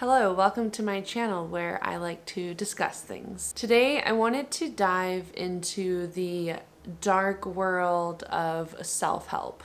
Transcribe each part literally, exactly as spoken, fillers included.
Hello, welcome to my channel where I like to discuss things. Today I wanted to dive into the dark world of self-help.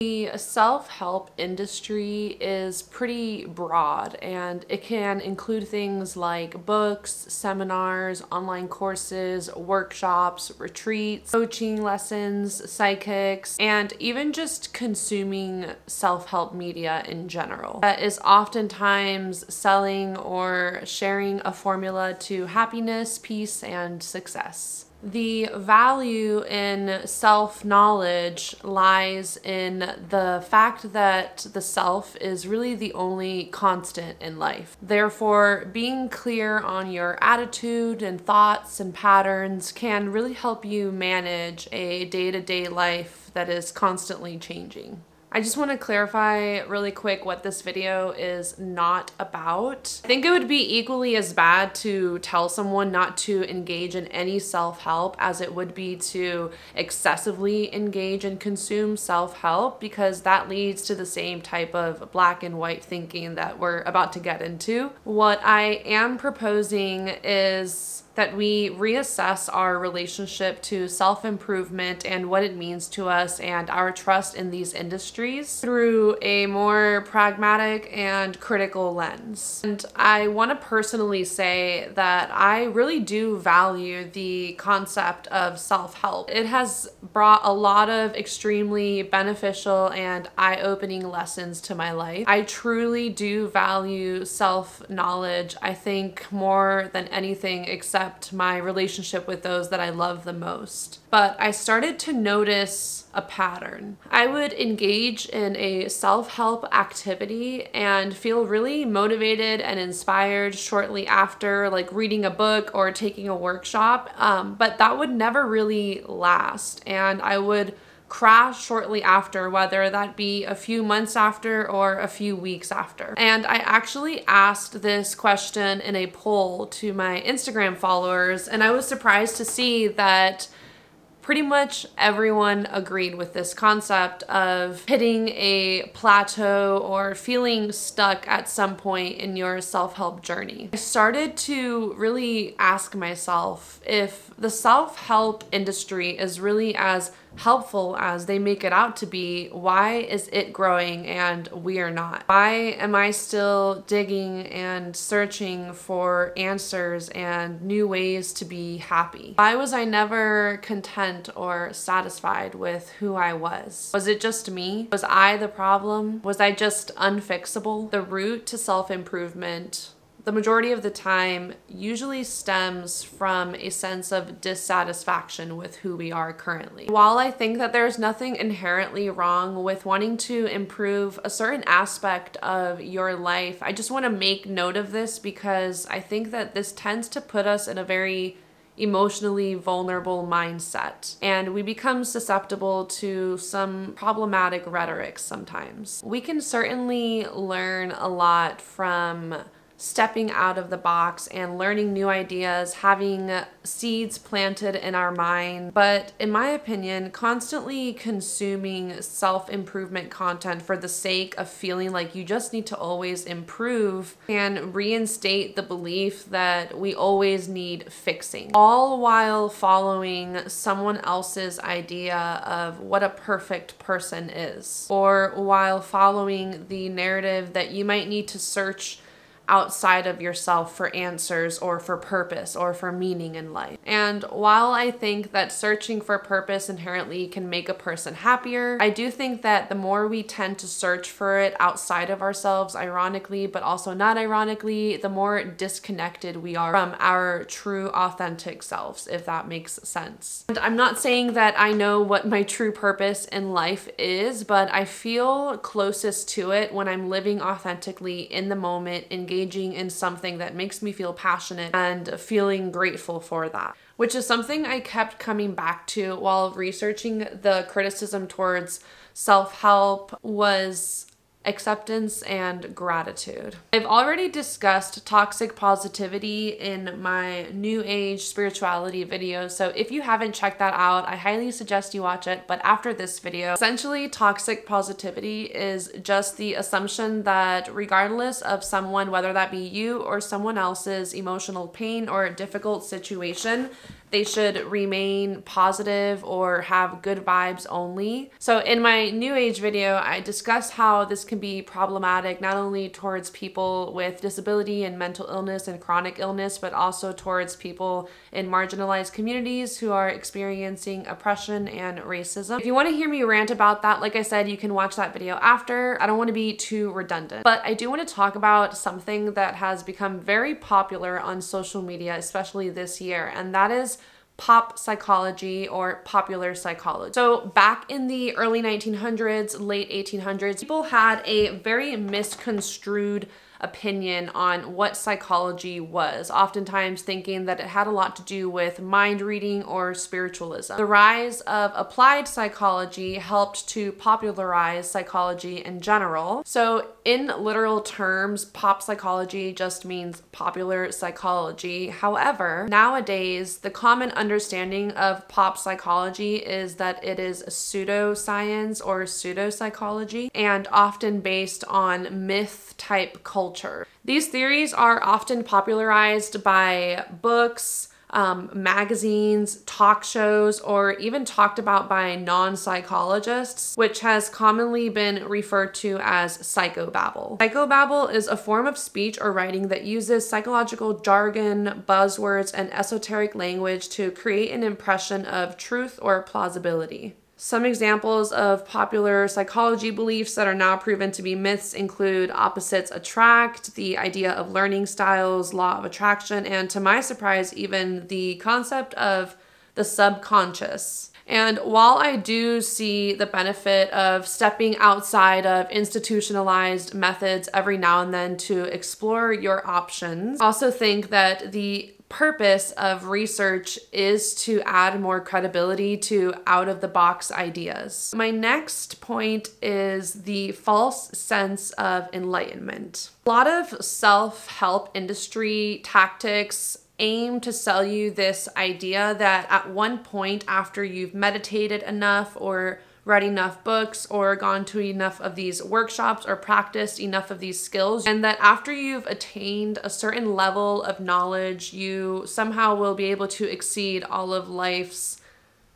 The self-help industry is pretty broad and it can include things like books, seminars, online courses, workshops, retreats, coaching lessons, psychics, and even just consuming self-help media in general. That is oftentimes selling or sharing a formula to happiness, peace, and success. The value in self-knowledge lies in the fact that the self is really the only constant in life. Therefore, being clear on your attitude and thoughts and patterns can really help you manage a day-to-day life that is constantly changing. I just want to clarify really quick what this video is not about. I think it would be equally as bad to tell someone not to engage in any self-help as it would be to excessively engage and consume self-help, because that leads to the same type of black and white thinking that we're about to get into. What I am proposing is that we reassess our relationship to self-improvement and what it means to us and our trust in these industries through a more pragmatic and critical lens. And I want to personally say that I really do value the concept of self-help. It has brought a lot of extremely beneficial and eye-opening lessons to my life. I truly do value self-knowledge, I think, more than anything except my relationship with those that I love the most. But I started to notice a pattern. I would engage in a self-help activity and feel really motivated and inspired shortly after, like reading a book or taking a workshop, um, but that would never really last, and I would crash shortly after, whether that be a few months after or a few weeks after. And I actually asked this question in a poll to my Instagram followers, and I was surprised to see that pretty much everyone agreed with this concept of hitting a plateau or feeling stuck at some point in your self-help journey. I started to really ask myself if the self-help industry is really as helpful as they make it out to be. Why is it growing and we are not? Why am I still digging and searching for answers and new ways to be happy? Why was I never content or satisfied with who I was? Was it just me? Was I the problem? Was I just unfixable? The route to self-improvement, the majority of the time, usually stems from a sense of dissatisfaction with who we are currently. While I think that there's nothing inherently wrong with wanting to improve a certain aspect of your life, I just want to make note of this because I think that this tends to put us in a very emotionally vulnerable mindset, and we become susceptible to some problematic rhetoric sometimes. We can certainly learn a lot from stepping out of the box and learning new ideas, having seeds planted in our mind. But in my opinion, constantly consuming self-improvement content for the sake of feeling like you just need to always improve can reinstate the belief that we always need fixing, all while following someone else's idea of what a perfect person is, or while following the narrative that you might need to search outside of yourself for answers or for purpose or for meaning in life. And while I think that searching for purpose inherently can make a person happier, I do think that the more we tend to search for it outside of ourselves, ironically, but also not ironically, the more disconnected we are from our true authentic selves, if that makes sense. And I'm not saying that I know what my true purpose in life is, but I feel closest to it when I'm living authentically in the moment, engaged engaging in something that makes me feel passionate and feeling grateful for that, which is something I kept coming back to while researching the criticism towards self-help was acceptance, and gratitude. I've already discussed toxic positivity in my new age spirituality video, so if you haven't checked that out, I highly suggest you watch it, but after this video. Essentially, toxic positivity is just the assumption that regardless of someone, whether that be you or someone else's emotional pain or difficult situation, they should remain positive or have good vibes only. So in my new age video, I discussed how this can be problematic, not only towards people with disability and mental illness and chronic illness, but also towards people in marginalized communities who are experiencing oppression and racism. If you want to hear me rant about that, like I said, you can watch that video after. I don't want to be too redundant, but I do want to talk about something that has become very popular on social media, especially this year, and that is pop psychology or popular psychology. So back in the early nineteen hundreds, late eighteen hundreds, people had a very misconstrued opinion on what psychology was, oftentimes thinking that it had a lot to do with mind reading or spiritualism. The rise of applied psychology helped to popularize psychology in general. So in literal terms, pop psychology just means popular psychology. However, nowadays, the common understanding of pop psychology is that it is pseudoscience or pseudopsychology, and often based on myth-type culture. These theories are often popularized by books, um, magazines, talk shows, or even talked about by non-psychologists, which has commonly been referred to as psychobabble. Psychobabble is a form of speech or writing that uses psychological jargon, buzzwords, and esoteric language to create an impression of truth or plausibility. Some examples of popular psychology beliefs that are now proven to be myths include opposites attract, the idea of learning styles, law of attraction, and to my surprise, even the concept of the subconscious. And while I do see the benefit of stepping outside of institutionalized methods every now and then to explore your options, I also think that the purpose of research is to add more credibility to out-of-the-box ideas. My next point is the false sense of enlightenment. A lot of self-help industry tactics aim to sell you this idea that at one point after you've meditated enough or read enough books or gone to enough of these workshops or practiced enough of these skills, and that after you've attained a certain level of knowledge, you somehow will be able to exceed all of life's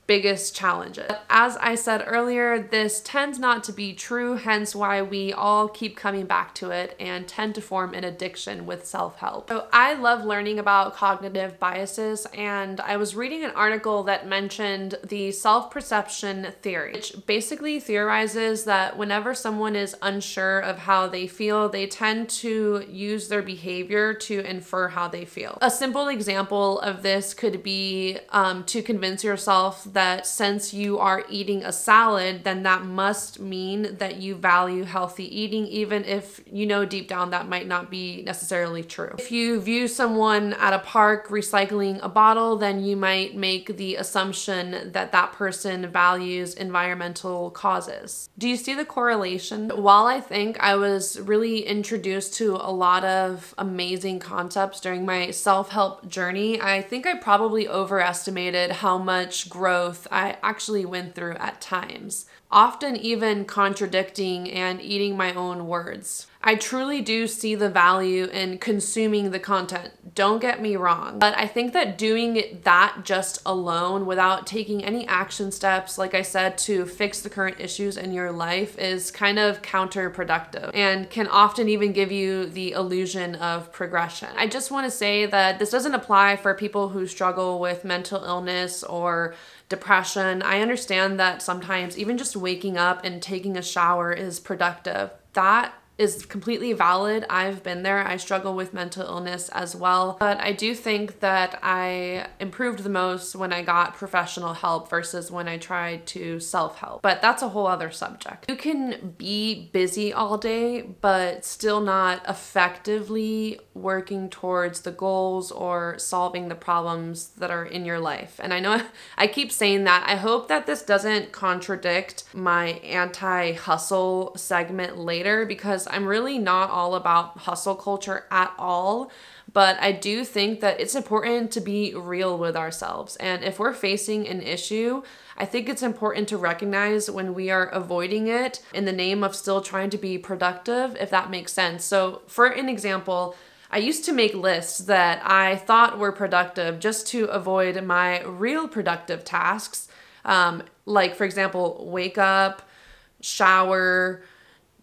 biggest challenges. But as I said earlier, this tends not to be true, hence why we all keep coming back to it and tend to form an addiction with self-help. So I love learning about cognitive biases, and I was reading an article that mentioned the self perception theory, which basically theorizes that whenever someone is unsure of how they feel, they tend to use their behavior to infer how they feel. A simple example of this could be um, to convince yourself that since you are eating a salad, then that must mean that you value healthy eating, even if you know deep down that might not be necessarily true. If you view someone at a park recycling a bottle, then you might make the assumption that that person values environmental causes. Do you see the correlation? While I think I was really introduced to a lot of amazing concepts during my self-help journey, I think I probably overestimated how much growth I actually went through at times, often even contradicting and eating my own words. I truly do see the value in consuming the content, don't get me wrong, but I think that doing that just alone without taking any action steps, like I said, to fix the current issues in your life is kind of counterproductive and can often even give you the illusion of progression. I just want to say that this doesn't apply for people who struggle with mental illness or depression. I understand that sometimes even just waking up and taking a shower is productive. That is completely valid. I've been there. I struggle with mental illness as well. But I do think that I improved the most when I got professional help versus when I tried to self-help. But that's a whole other subject. You can be busy all day, but still not effectively working towards the goals or solving the problems that are in your life. And I know I keep saying that. I hope that this doesn't contradict my anti-hustle segment later, because I'm really not all about hustle culture at all, but I do think that it's important to be real with ourselves. And if we're facing an issue, I think it's important to recognize when we are avoiding it in the name of still trying to be productive, if that makes sense. So for an example, I used to make lists that I thought were productive just to avoid my real productive tasks. Um, like for example, wake up, shower,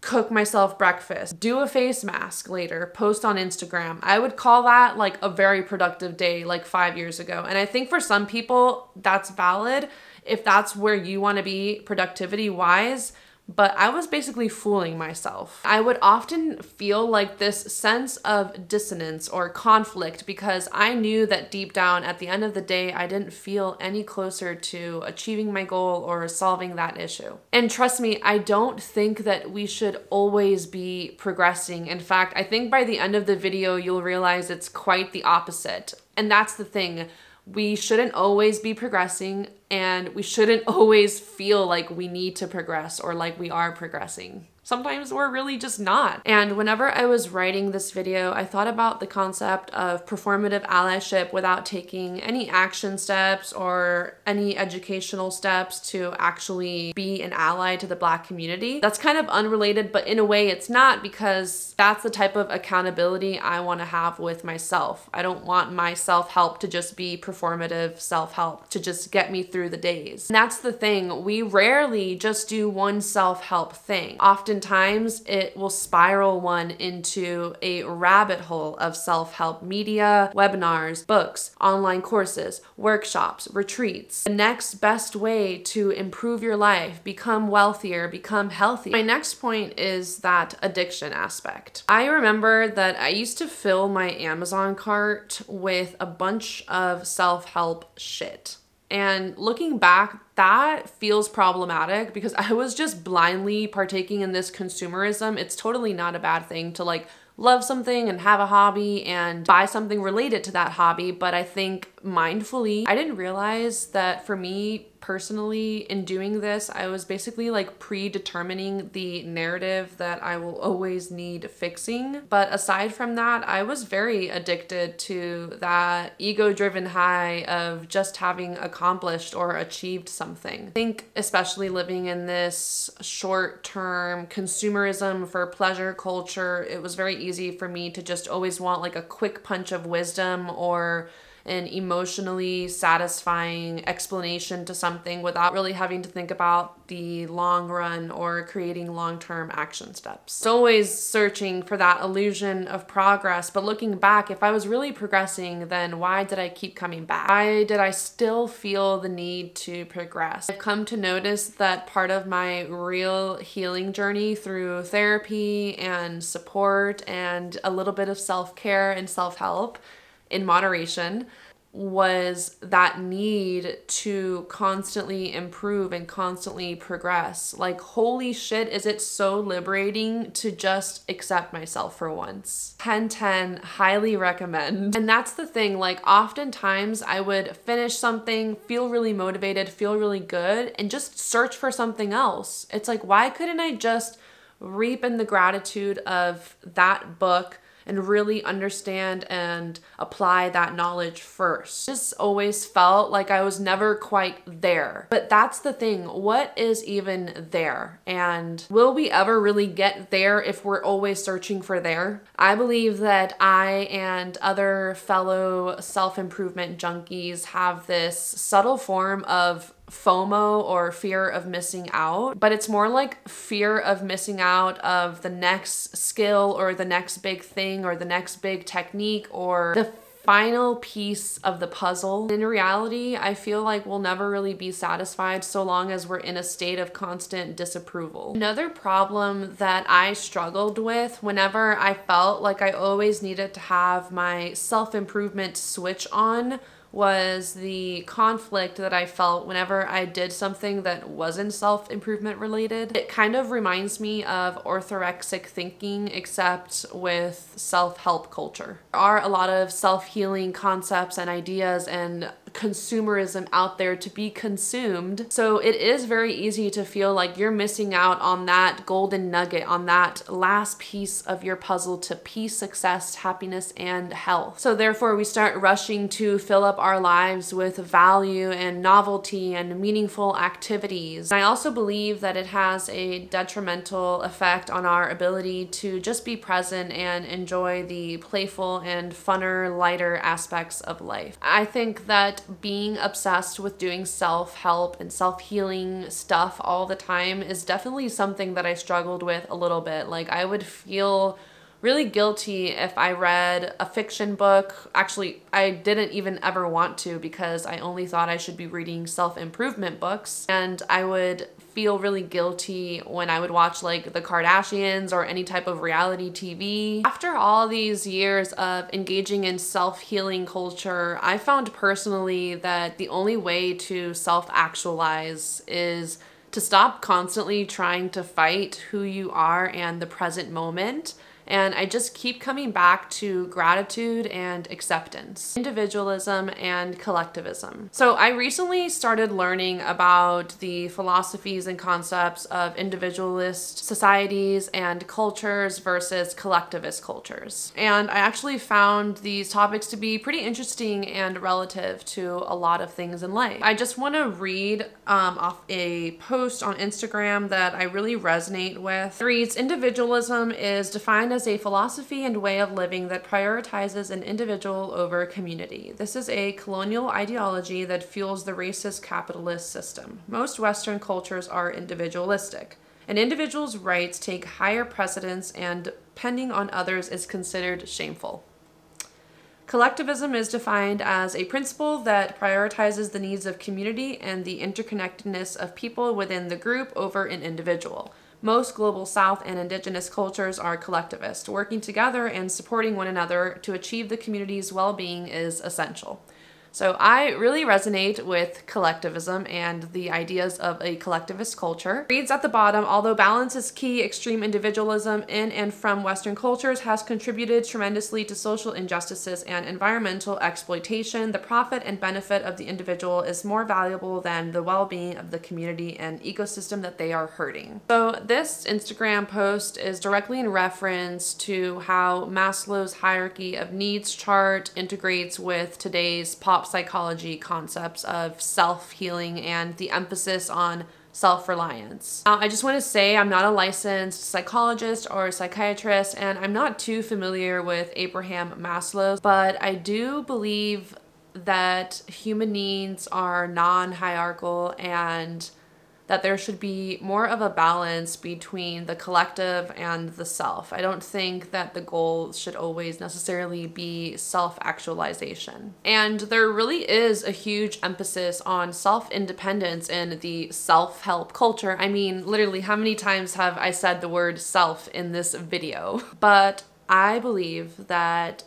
cook myself breakfast, do a face mask later, post on Instagram. I would call that like a very productive day like five years ago. And I think for some people that's valid if that's where you want to be productivity wise, but I was basically fooling myself. I would often feel like this sense of dissonance or conflict because I knew that deep down at the end of the day, I didn't feel any closer to achieving my goal or solving that issue. And trust me, I don't think that we should always be progressing. In fact, I think by the end of the video, you'll realize it's quite the opposite. And that's the thing. We shouldn't always be progressing, and we shouldn't always feel like we need to progress or like we are progressing. Sometimes we're really just not. And whenever I was writing this video, I thought about the concept of performative allyship without taking any action steps or any educational steps to actually be an ally to the Black community. That's kind of unrelated, but in a way it's not, because that's the type of accountability I want to have with myself. I don't want my self-help to just be performative self-help to just get me through the days. And that's the thing. We rarely just do one self-help thing. Often Oftentimes it will spiral one into a rabbit hole of self-help media, webinars, books, online courses, workshops, retreats. The next best way to improve your life, become wealthier, become healthy. My next point is that addiction aspect. I remember that I used to fill my Amazon cart with a bunch of self-help shit. And looking back, that feels problematic because I was just blindly partaking in this consumerism. It's totally not a bad thing to like love something and have a hobby and buy something related to that hobby. But I think mindfully, I didn't realize that for me personally in doing this, I was basically like predetermining the narrative that I will always need fixing. But aside from that, I was very addicted to that ego-driven high of just having accomplished or achieved something. I think especially living in this short-term consumerism for pleasure culture, it was very easy for me to just always want like a quick punch of wisdom or an emotionally satisfying explanation to something without really having to think about the long run or creating long-term action steps. It's always searching for that illusion of progress, but looking back, if I was really progressing, then why did I keep coming back? Why did I still feel the need to progress? I've come to notice that part of my real healing journey through therapy and support and a little bit of self-care and self-help in moderation was that need to constantly improve and constantly progress. Like, holy shit, is it so liberating to just accept myself for once. ten ten, highly recommend. And that's the thing, like oftentimes I would finish something, feel really motivated, feel really good, and just search for something else. It's like, why couldn't I just reap in the gratitude of that book and really understand and apply that knowledge first? Just always felt like I was never quite there. But that's the thing, what is even there? And will we ever really get there if we're always searching for there? I believe that I and other fellow self-improvement junkies have this subtle form of FOMO or fear of missing out, but it's more like fear of missing out of the next skill or the next big thing or the next big technique or the final piece of the puzzle. In reality, I feel like we'll never really be satisfied so long as we're in a state of constant disapproval. Another problem that I struggled with whenever I felt like I always needed to have my self-improvement switch on was the conflict that I felt whenever I did something that wasn't self-improvement related. It kind of reminds me of orthorexic thinking, except with self-help culture. There are a lot of self-healing concepts and ideas and consumerism out there to be consumed. So it is very easy to feel like you're missing out on that golden nugget, on that last piece of your puzzle to peace, success, happiness, and health. So therefore we start rushing to fill up our lives with value and novelty and meaningful activities. And I also believe that it has a detrimental effect on our ability to just be present and enjoy the playful and funner, lighter aspects of life. I think that being obsessed with doing self-help and self-healing stuff all the time is definitely something that I struggled with a little bit. Like, I would feel really guilty if I read a fiction book. Actually, I didn't even ever want to because I only thought I should be reading self-improvement books. And I would feel really guilty when I would watch like the Kardashians or any type of reality T V. After all these years of engaging in self-healing culture, I found personally that the only way to self-actualize is to stop constantly trying to fight who you are and the present moment. And I just keep coming back to gratitude and acceptance, individualism and collectivism. So I recently started learning about the philosophies and concepts of individualist societies and cultures versus collectivist cultures. And I actually found these topics to be pretty interesting and relative to a lot of things in life. I just want to read um, off a post on Instagram that I really resonate with. It reads, individualism is defined as a philosophy and way of living that prioritizes an individual over community. This is a colonial ideology that fuels the racist capitalist system. Most Western cultures are individualistic. An individual's rights take higher precedence and depending on others is considered shameful. Collectivism is defined as a principle that prioritizes the needs of community and the interconnectedness of people within the group over an individual. Most global South and indigenous cultures are collectivist. Working together and supporting one another to achieve the community's well-being is essential. So I really resonate with collectivism and the ideas of a collectivist culture. It reads at the bottom, although balance is key, extreme individualism in and from Western cultures has contributed tremendously to social injustices and environmental exploitation. The profit and benefit of the individual is more valuable than the well-being of the community and ecosystem that they are hurting. So this Instagram post is directly in reference to how Maslow's Hierarchy of Needs chart integrates with today's pop psychology concepts of self-healing and the emphasis on self-reliance. Uh, I just want to say I'm not a licensed psychologist or psychiatrist, and I'm not too familiar with Abraham Maslow, but I do believe that human needs are non-hierarchical and that there should be more of a balance between the collective and the self. I don't think that the goal should always necessarily be self-actualization. And there really is a huge emphasis on self-independence in the self-help culture. I mean, literally, how many times have I said the word self in this video? But I believe that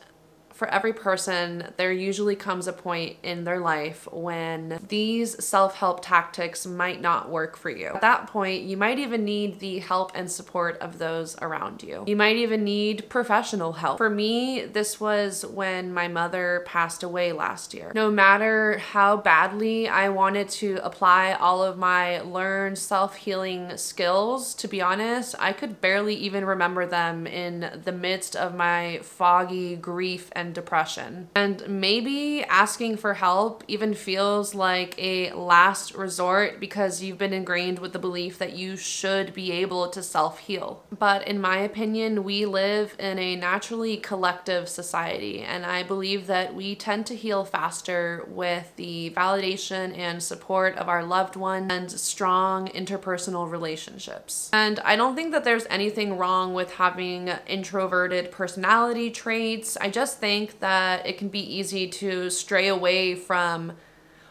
for every person, there usually comes a point in their life when these self-help tactics might not work for you. At that point, you might even need the help and support of those around you. You might even need professional help. For me, this was when my mother passed away last year. No matter how badly I wanted to apply all of my learned self-healing skills, to be honest, I could barely even remember them in the midst of my foggy grief and depression. And maybe asking for help even feels like a last resort because you've been ingrained with the belief that you should be able to self-heal. But in my opinion, we live in a naturally collective society, and I believe that we tend to heal faster with the validation and support of our loved ones and strong interpersonal relationships. And I don't think that there's anything wrong with having introverted personality traits. I just think think that it can be easy to stray away from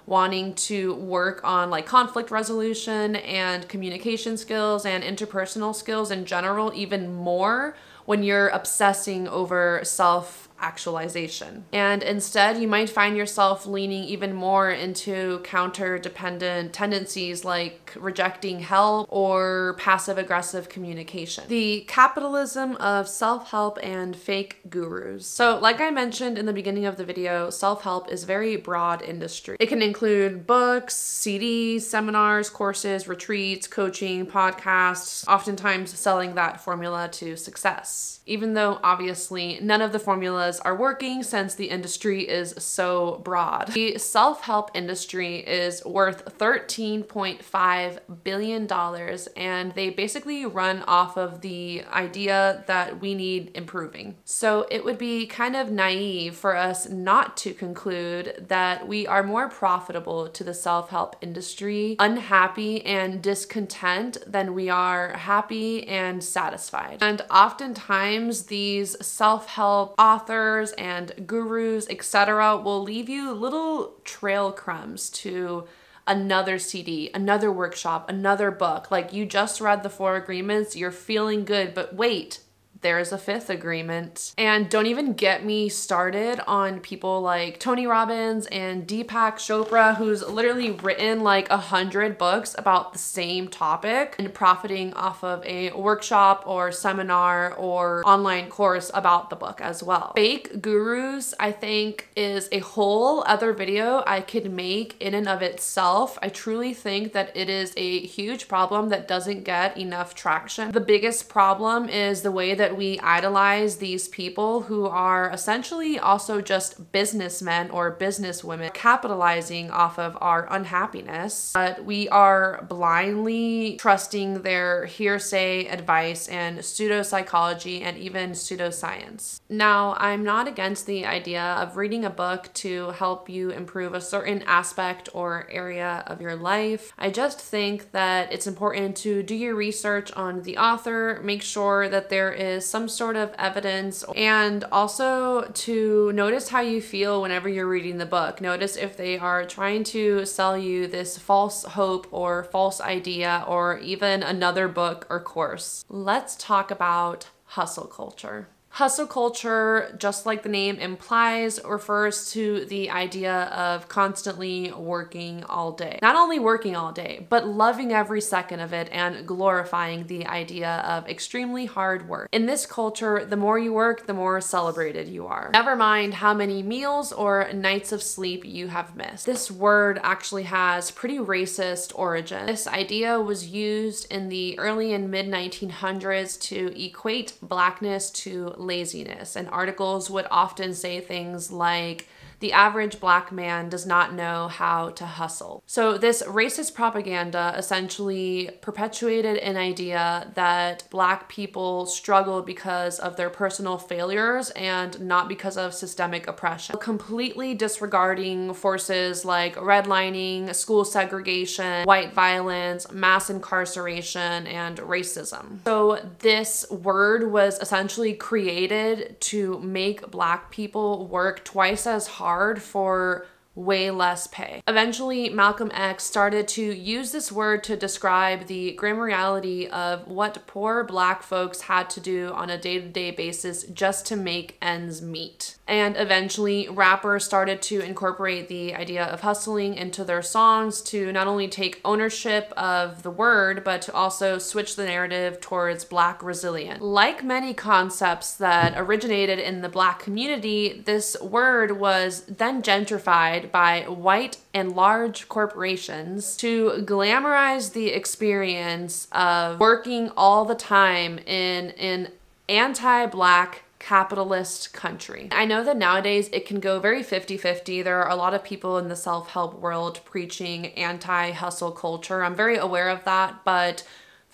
wanting to work on like conflict resolution and communication skills and interpersonal skills in general even more when you're obsessing over self-actualization. And instead, you might find yourself leaning even more into counter-dependent tendencies like rejecting help or passive-aggressive communication. The capitalism of self-help and fake gurus. So like I mentioned in the beginning of the video, self-help is a very broad industry. It can include books, C Ds, seminars, courses, retreats, coaching, podcasts, oftentimes selling that formula to success. Even though obviously none of the formulas are working since the industry is so broad. The self-help industry is worth thirteen point five billion dollars, and they basically run off of the idea that we need improving. So it would be kind of naive for us not to conclude that we are more profitable to the self-help industry, unhappy and discontent, than we are happy and satisfied. And oftentimes these self-help authors and gurus, et cetera, will leave you little trail crumbs to another C D, another workshop, another book. Like, you just read the Four Agreements, you're feeling good, but wait, there's a fifth agreement. And don't even get me started on people like Tony Robbins and Deepak Chopra, who's literally written like a hundred books about the same topic and profiting off of a workshop or seminar or online course about the book as well. Fake gurus, I think, is a whole other video I could make in and of itself. I truly think that it is a huge problem that doesn't get enough traction. The biggest problem is the way that that we idolize these people who are essentially also just businessmen or businesswomen capitalizing off of our unhappiness, but we are blindly trusting their hearsay advice and pseudopsychology and even pseudoscience. Now, I'm not against the idea of reading a book to help you improve a certain aspect or area of your life. I just think that it's important to do your research on the author, make sure that there is is some sort of evidence, and also to notice how you feel whenever you're reading the book. Notice if they are trying to sell you this false hope or false idea or even another book or course. Let's talk about hustle culture. Hustle culture, just like the name implies, refers to the idea of constantly working all day. Not only working all day, but loving every second of it and glorifying the idea of extremely hard work. In this culture, the more you work, the more celebrated you are. Never mind how many meals or nights of sleep you have missed. This word actually has pretty racist origin. This idea was used in the early and mid nineteen hundreds to equate blackness to laziness, and articles would often say things like, the average black man does not know how to hustle. So this racist propaganda essentially perpetuated an idea that black people struggle because of their personal failures and not because of systemic oppression, completely disregarding forces like redlining, school segregation, white violence, mass incarceration, and racism. So this word was essentially created to make black people work twice as hard hard for way less pay. Eventually, Malcolm X started to use this word to describe the grim reality of what poor black folks had to do on a day-to-day basis just to make ends meet. And eventually, rappers started to incorporate the idea of hustling into their songs to not only take ownership of the word, but to also switch the narrative towards black resilience. Like many concepts that originated in the black community, this word was then gentrified by white and large corporations to glamorize the experience of working all the time in an anti-black capitalist country. I know that nowadays it can go very fifty fifty. There are a lot of people in the self-help world preaching anti-hustle culture. I'm very aware of that, but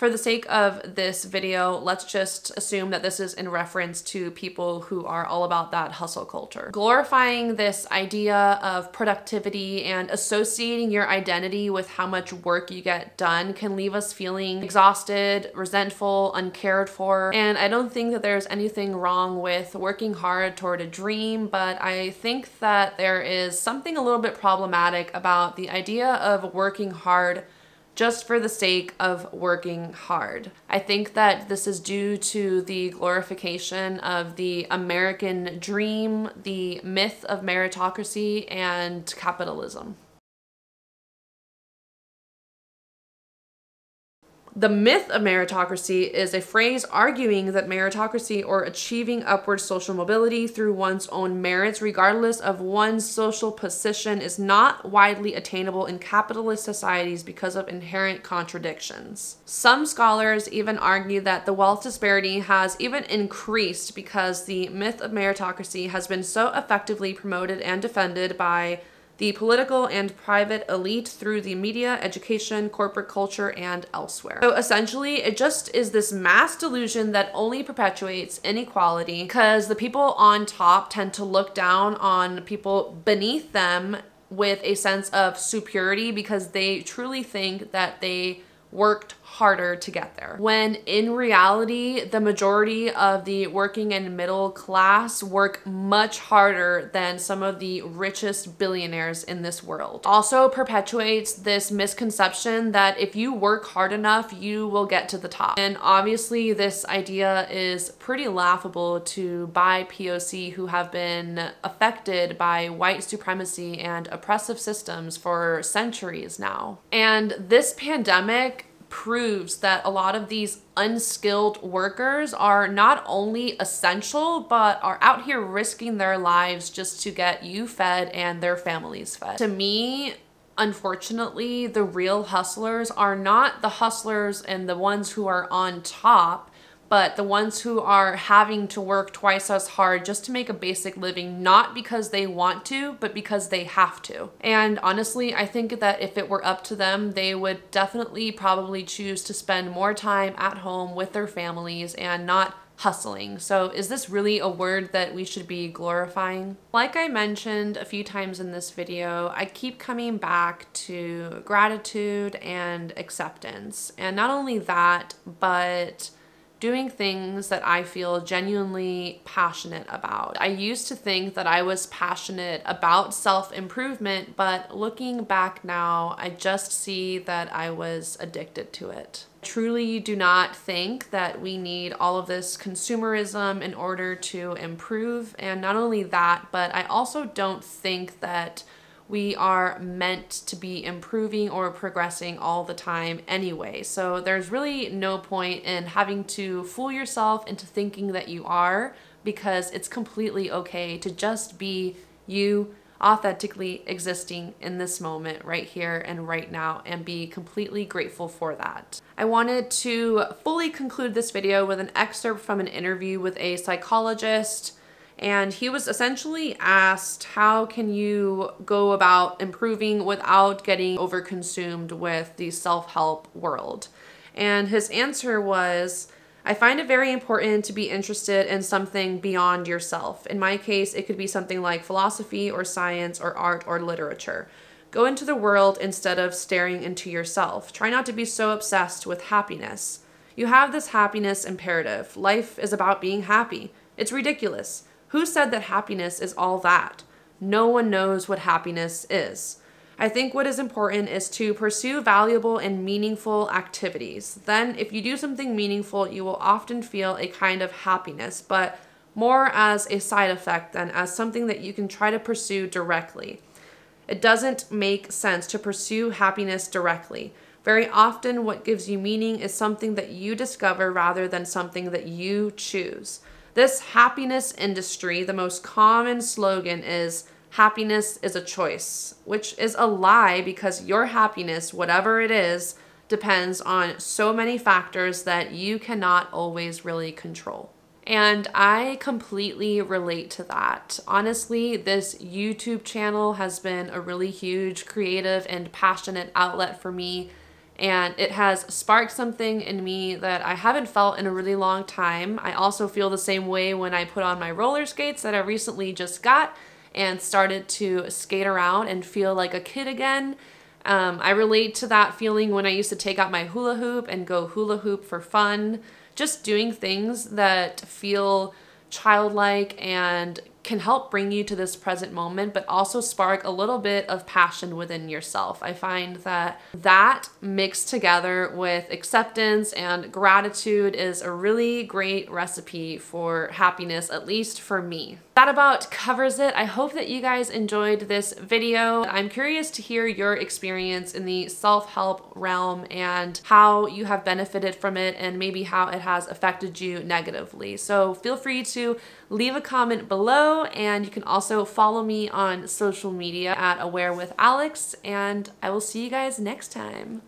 for the sake of this video, let's just assume that this is in reference to people who are all about that hustle culture. Glorifying this idea of productivity and associating your identity with how much work you get done can leave us feeling exhausted, resentful, uncared for. And I don't think that there's anything wrong with working hard toward a dream, but I think that there is something a little bit problematic about the idea of working hard just for the sake of working hard. I think that this is due to the glorification of the American dream, the myth of meritocracy, and capitalism. The myth of meritocracy is a phrase arguing that meritocracy, or achieving upward social mobility through one's own merits regardless of one's social position, is not widely attainable in capitalist societies because of inherent contradictions. Some scholars even argue that the wealth disparity has even increased because the myth of meritocracy has been so effectively promoted and defended by the political and private elite through the media, education, corporate culture, and elsewhere. So essentially, it just is this mass delusion that only perpetuates inequality because the people on top tend to look down on people beneath them with a sense of superiority because they truly think that they worked harder to get there. When in reality, the majority of the working and middle class work much harder than some of the richest billionaires in this world. Also perpetuates this misconception that if you work hard enough, you will get to the top. And obviously this idea is pretty laughable to by P O C who have been affected by white supremacy and oppressive systems for centuries now. And this pandemic proves that a lot of these unskilled workers are not only essential, but are out here risking their lives just to get you fed and their families fed. To me, unfortunately, the real hustlers are not the hustlers and the ones who are on top, but the ones who are having to work twice as hard just to make a basic living, not because they want to, but because they have to. And honestly, I think that if it were up to them, they would definitely probably choose to spend more time at home with their families and not hustling. So is this really a word that we should be glorifying? Like I mentioned a few times in this video, I keep coming back to gratitude and acceptance. And not only that, but doing things that I feel genuinely passionate about. I used to think that I was passionate about self-improvement, but looking back now, I just see that I was addicted to it. I truly do not think that we need all of this consumerism in order to improve. And not only that, but I also don't think that we are meant to be improving or progressing all the time anyway. So there's really no point in having to fool yourself into thinking that you are, because it's completely okay to just be you, authentically existing in this moment right here and right now, and be completely grateful for that. I wanted to fully conclude this video with an excerpt from an interview with a psychologist. And he was essentially asked, how can you go about improving without getting overconsumed with the self-help world? And his answer was, I find it very important to be interested in something beyond yourself. In my case, it could be something like philosophy or science or art or literature. Go into the world instead of staring into yourself. Try not to be so obsessed with happiness. You have this happiness imperative. Life is about being happy. It's ridiculous. Who said that happiness is all that? No one knows what happiness is. I think what is important is to pursue valuable and meaningful activities. Then if you do something meaningful, you will often feel a kind of happiness, but more as a side effect than as something that you can try to pursue directly. It doesn't make sense to pursue happiness directly. Very often what gives you meaning is something that you discover rather than something that you choose. This happiness industry, the most common slogan is, happiness is a choice, which is a lie because your happiness, whatever it is, depends on so many factors that you cannot always really control. And I completely relate to that. Honestly, this YouTube channel has been a really huge creative and passionate outlet for me. and it has sparked something in me that I haven't felt in a really long time. I also feel the same way when I put on my roller skates that I recently just got and started to skate around and feel like a kid again. Um, I relate to that feeling when I used to take out my hula hoop and go hula hoop for fun. Just doing things that feel childlike and can help bring you to this present moment, but also spark a little bit of passion within yourself. I find that that mixed together with acceptance and gratitude is a really great recipe for happiness, at least for me. That about covers it. I hope that you guys enjoyed this video. I'm curious to hear your experience in the self-help realm and how you have benefited from it and maybe how it has affected you negatively. So feel free to leave a comment below. And you can also follow me on social media at awarewithalex, and I will see you guys next time.